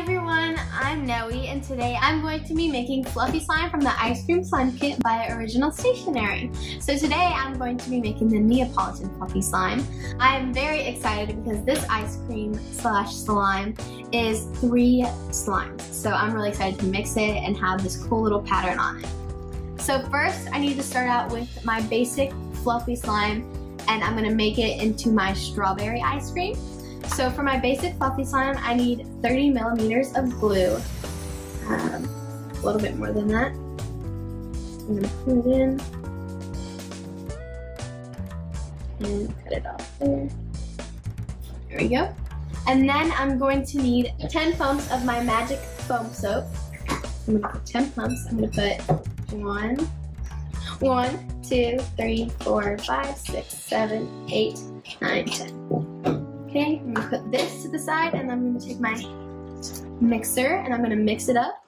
Hi everyone, I'm Noe and today I'm going to be making fluffy slime from the ice cream slime kit by Original Stationery. So today I'm going to be making the Neapolitan fluffy slime. I am very excited because this ice cream slash slime is 3 slimes. So I'm really excited to mix it and have this cool little pattern on it. So first I need to start out with my basic fluffy slime and I'm going to make it into my strawberry ice cream. So for my basic fluffy slime, I need 30 millimeters of glue, a little bit more than that. I'm going to put it in and cut it off there. There we go. And then I'm going to need 10 pumps of my Magic Foam Soap. I'm going to put 10 pumps. I'm going to put 1, 2, 3, 4, 5, 6, 7, 8, 9, 10. Okay, I'm going to put this to the side and I'm going to take my mixer and I'm going to mix it up.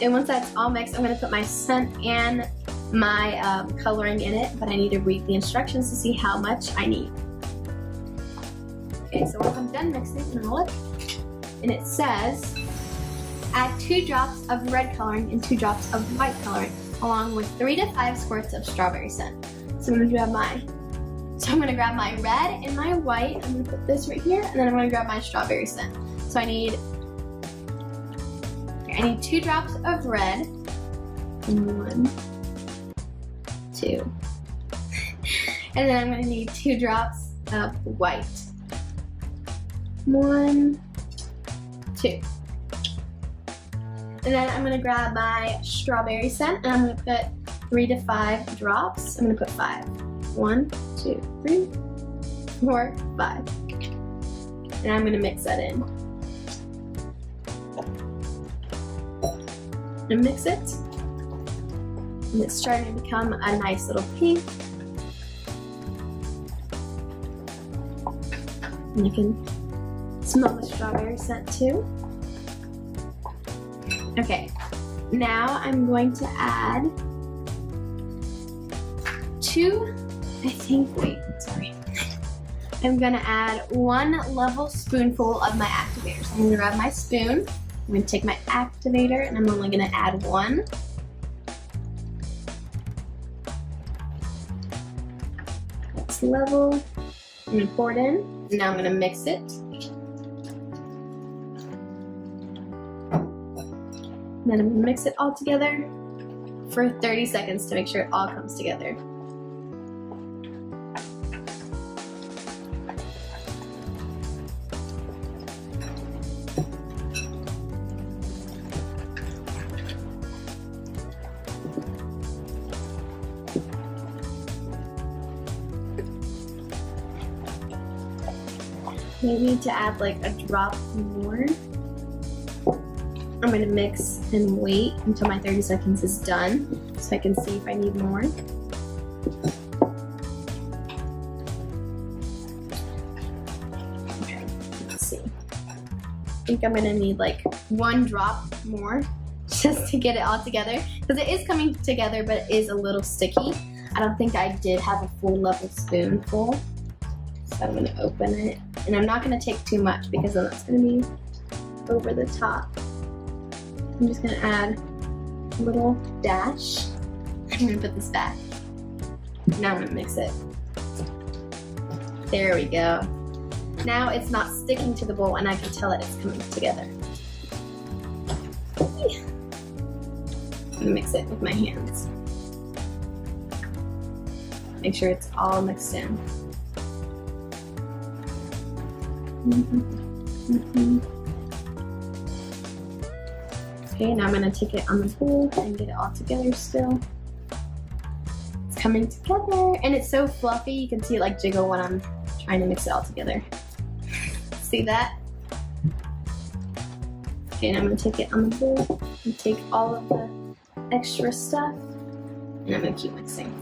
And once that's all mixed, I'm going to put my scent and my coloring in it, but I need to read the instructions to see how much I need. Okay, so once I'm done mixing, I'm going to look and it says add 2 drops of red coloring and 2 drops of white coloring, along with 3 to 5 squirts of strawberry scent. So I'm gonna grab my red and my white. I'm gonna put this right here, and then I'm gonna grab my strawberry scent. So I need 2 drops of red, and 1, 2, and then I'm gonna need 2 drops of white. 1, 2. And then I'm going to grab my strawberry scent and I'm going to put 3 to 5 drops. I'm going to put 5. 1, 2, 3, 4, 5. And I'm going to mix that in. I'm going to mix it. And it's starting to become a nice little pink. And you can smell the strawberry scent too. Okay, now I'm going to add 1 level spoonful of my activators. I'm gonna grab my spoon, I'm gonna take my activator, and I'm only gonna add 1. That's level. I'm gonna pour it in, and now I'm gonna mix it. And then I'm going to mix it all together for 30 seconds to make sure it all comes together. Maybe to add like a drop more. I'm going to mix and wait until my 30 seconds is done so I can see if I need more. Okay, let's see. I think I'm going to need like 1 drop more just to get it all together because it is coming together but it is a little sticky. I don't think I did have a full level spoonful. So I'm going to open it and I'm not going to take too much because then that's going to be over the top. I'm just going to add a little dash. I'm going to put this back. Now I'm going to mix it. There we go. Now it's not sticking to the bowl and I can tell that it's coming together. I'm going to mix it with my hands. Make sure it's all mixed in. Okay, now I'm going to take it on the bowl and get it all together still. It's coming together and it's so fluffy. You can see it like jiggle when I'm trying to mix it all together. See that? Okay, now I'm going to take it on the bowl and take all of the extra stuff and I'm going to keep mixing.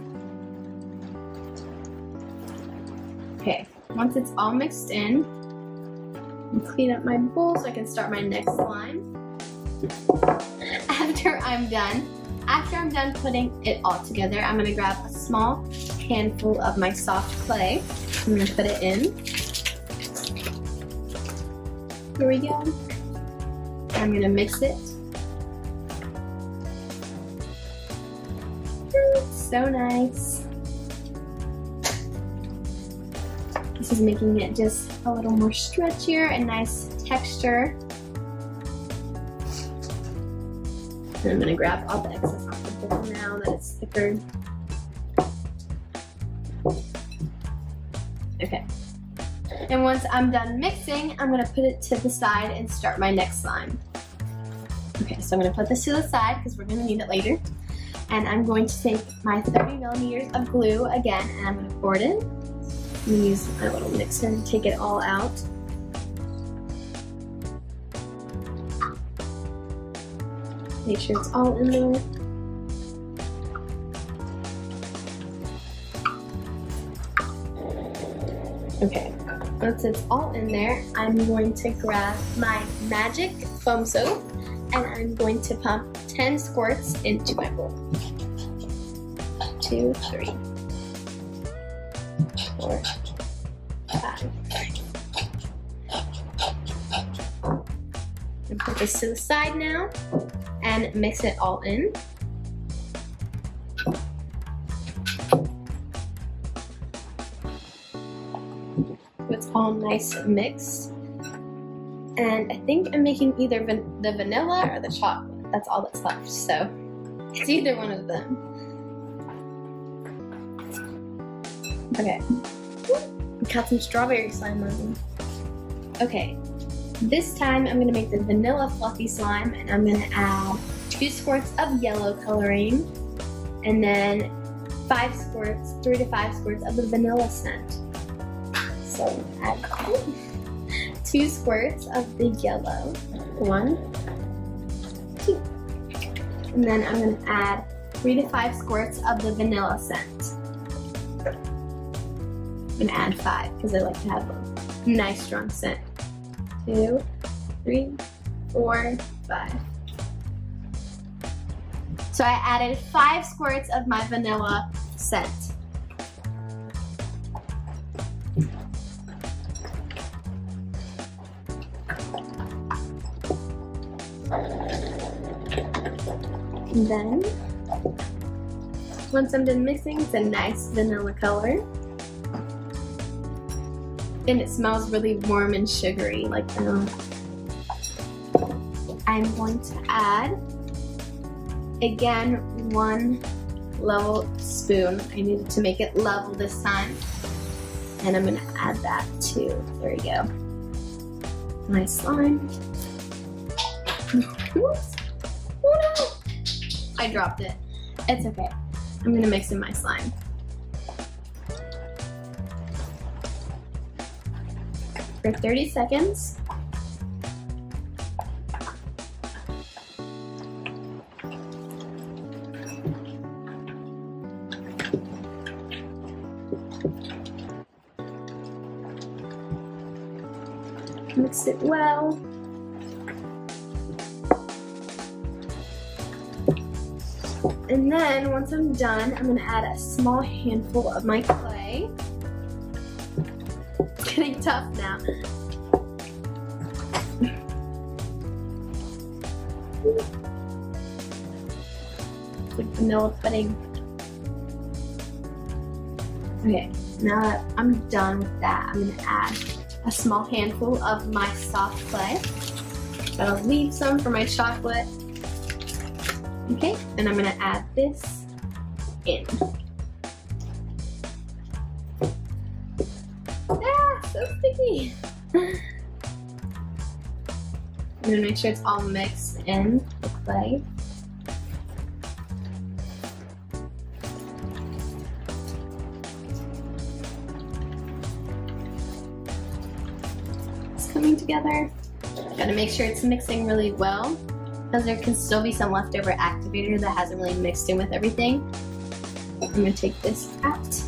Okay, once it's all mixed in, I'm going to clean up my bowl so I can start my next slime. After I'm done putting it all together, I'm going to grab a small handful of my soft clay. I'm going to put it in. Here we go. I'm going to mix it. So nice. This is making it just a little more stretchier and nice texture. And I'm going to grab all the excess off the bowl now that it's thicker. Okay. And once I'm done mixing, I'm going to put it to the side and start my next slime. Okay, so I'm going to put this to the side because we're going to need it later. And I'm going to take my 30 millimeters of glue again, and I'm going to pour it in. I'm going to use my little mixer to take it all out. Make sure it's all in there. Okay, once it's all in there, I'm going to grab my Magic Foam Soap and I'm going to pump 10 squirts into my bowl. 2, 3, 4, 5. And put this to the side now and mix it all in. It's all nice mixed. And I think I'm making either the vanilla or the chocolate. That's all that's left, so it's either one of them. Okay, we got some strawberry slime on. Okay, this time I'm gonna make the vanilla fluffy slime and I'm gonna add 2 squirts of yellow coloring and then 3 to 5 squirts of the vanilla scent. So add 2 squirts of the yellow, 1, 2. And then I'm gonna add 3 to 5 squirts of the vanilla scent. I'm gonna add 5 because I like to have a nice strong scent. 2, 3, 4, 5. So I added 5 squirts of my vanilla scent. And then, once I'm done mixing, it's a nice vanilla color. And it smells really warm and sugary, like vanilla. I'm going to add, again, 1 level spoon. I needed to make it level this time. And I'm gonna add that too. There we go. Nice slime. Oops. Oh no! I dropped it. It's okay. I'm gonna mix in my slime. For 30 seconds. Mix it well. And then, once I'm done, I'm going to add a small handful of my clay. It's getting tough now. It's like vanilla pudding. Okay, now that I'm done with that, I'm going to add a small handful of my soft clay. So I'll leave some for my chocolate. Okay, and I'm gonna add this in. Ah, so sticky. I'm gonna make sure it's all mixed in the clay. It's coming together. Gotta make sure it's mixing really well, because there can still be some leftover activator that hasn't really mixed in with everything. I'm gonna take this out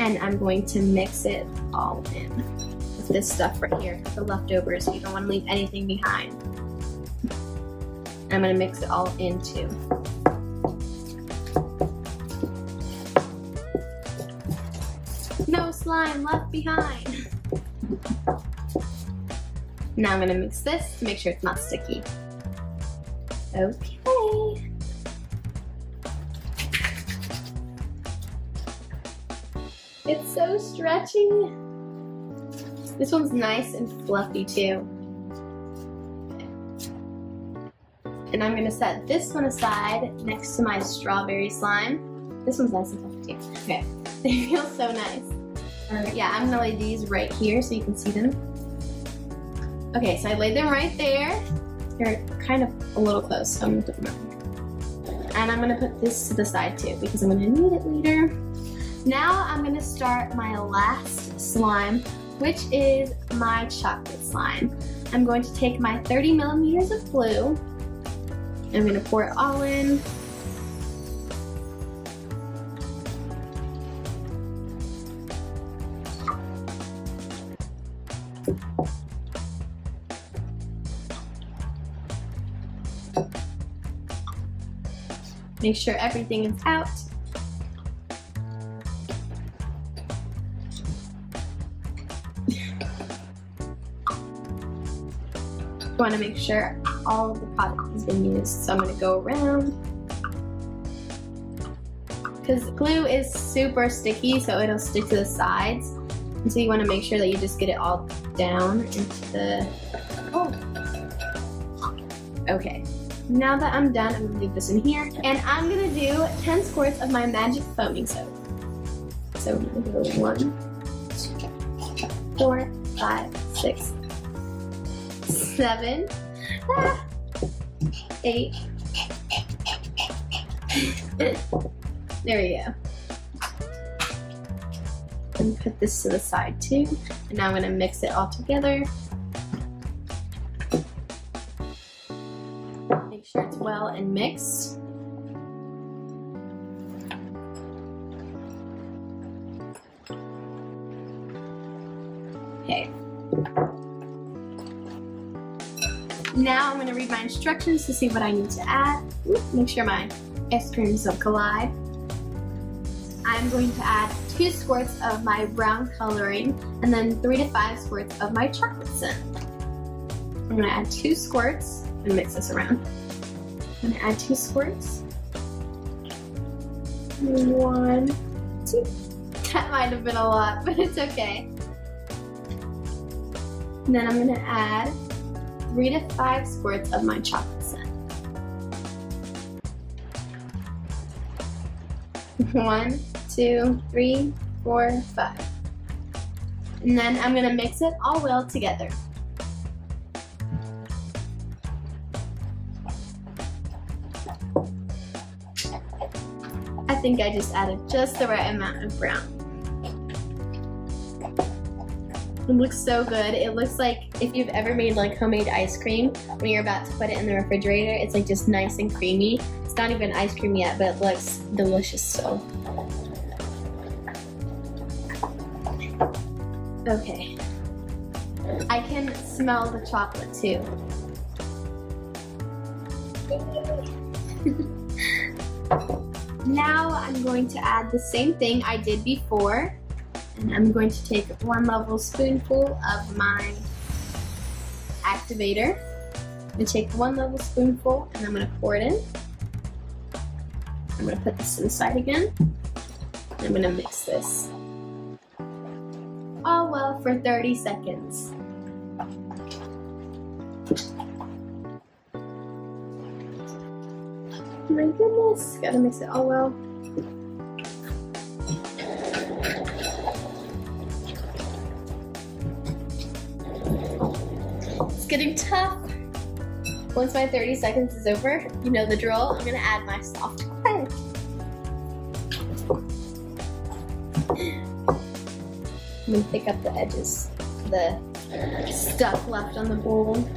and I'm going to mix it all in with this stuff right here, the leftovers. You don't wanna leave anything behind. I'm gonna mix it all in too. No slime left behind. Now I'm gonna mix this to make sure it's not sticky. Okay. It's so stretchy. This one's nice and fluffy too. And I'm gonna set this one aside next to my strawberry slime. This one's nice and fluffy too. Okay, they feel so nice. Yeah, I'm gonna lay these right here so you can see them. Okay, so I laid them right there. They're kind of a little close, so I'm gonna put them up here. And I'm gonna put this to the side too because I'm gonna need it later. Now I'm gonna start my last slime, which is my chocolate slime. I'm going to take my 30 millimeters of glue. I'm gonna pour it all in. Make sure everything is out. You want to make sure all of the product has been used, so I'm going to go around. Because glue is super sticky, so it'll stick to the sides. And so you want to make sure that you just get it all down into the... Oh! Okay. Now that I'm done, I'm going to leave this in here. And I'm going to do 10 squirts of my Magic Foaming Soap. So we're going to go 1, 2, 4, 5, 6, 7, 8. There we go. And put this to the side too. And now I'm going to mix it all together. Make sure it's well and mixed. Okay. Now I'm going to read my instructions to see what I need to add. Make sure my ice creams don't collide. I'm going to add 2 squirts of my brown coloring and then 3 to 5 squirts of my chocolate scent. I'm going to add 2 squirts and mix this around. I'm going to add 2 squirts. 1, 2. That might have been a lot, but it's okay. And then I'm going to add 3 to 5 squirts of my chocolate scent. 1, 2, 3, 4, 5. And then I'm going to mix it all well together. I think I just added just the right amount of brown. It looks so good. It looks like if you've ever made like homemade ice cream, when you're about to put it in the refrigerator, it's like just nice and creamy. It's not even ice cream yet, but it looks delicious still. Okay. I can smell the chocolate too. Now I'm going to add the same thing I did before. And I'm going to take 1 level spoonful of my activator. I'm going to take 1 level spoonful and I'm going to pour it in. I'm going to put this to the side again. I'm going to mix this all well for 30 seconds. Oh my goodness, gotta mix it all well. It's getting tough. Once my 30 seconds is over, you know the drill, I'm gonna add my soft clay. I'm gonna pick up the edges, the stuff left on the bowl.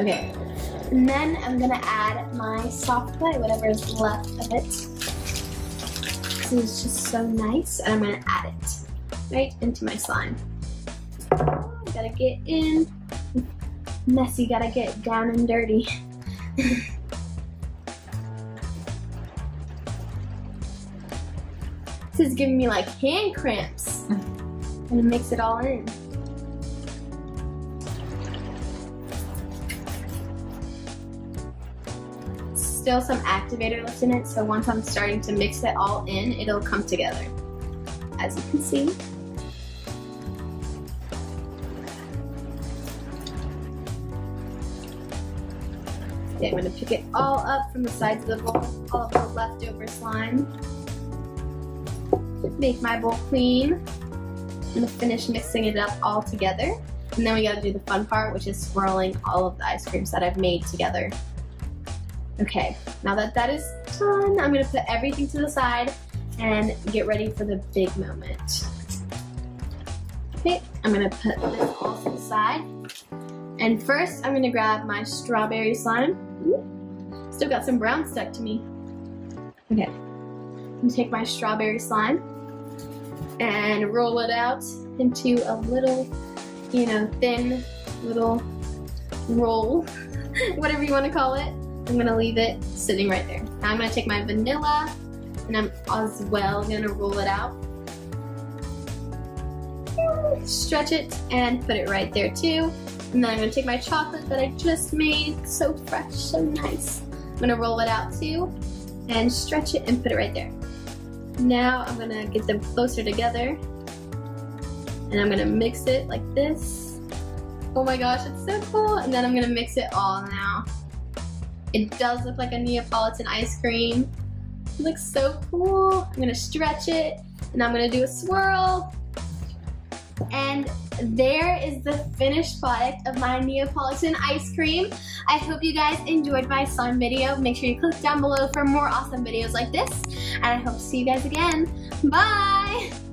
Okay, and then I'm gonna add my soft clay, whatever is left of it. This is just so nice, and I'm gonna add it right into my slime. Gotta get in. Messy, gotta get down and dirty. This is giving me like hand cramps. And it mix it all in. Still some activator left in it, so once I'm starting to mix it all in, it'll come together, as you can see. Okay, I'm going to pick it all up from the sides of the bowl, all of the leftover slime. Make my bowl clean. I'm going to finish mixing it up all together. And then we got to do the fun part, which is swirling all of the ice creams that I've made together. Okay, now that that is done, I'm going to put everything to the side and get ready for the big moment. Okay, I'm going to put this all to the side. And first, I'm going to grab my strawberry slime. Still got some brown stuck to me. Okay, I'm going to take my strawberry slime and roll it out into a little, you know, thin little roll, whatever you want to call it. I'm going to leave it sitting right there. Now I'm going to take my vanilla, and I'm as well going to roll it out. Stretch it and put it right there too. And then I'm going to take my chocolate that I just made, so fresh, so nice. I'm going to roll it out too, and stretch it and put it right there. Now I'm going to get them closer together, and I'm going to mix it like this. Oh my gosh, it's so cool. And then I'm going to mix it all now. It does look like a Neapolitan ice cream. It looks so cool. I'm going to stretch it, and I'm going to do a swirl. And there is the finished product of my Neapolitan ice cream. I hope you guys enjoyed my slime video. Make sure you click down below for more awesome videos like this. And I hope to see you guys again. Bye!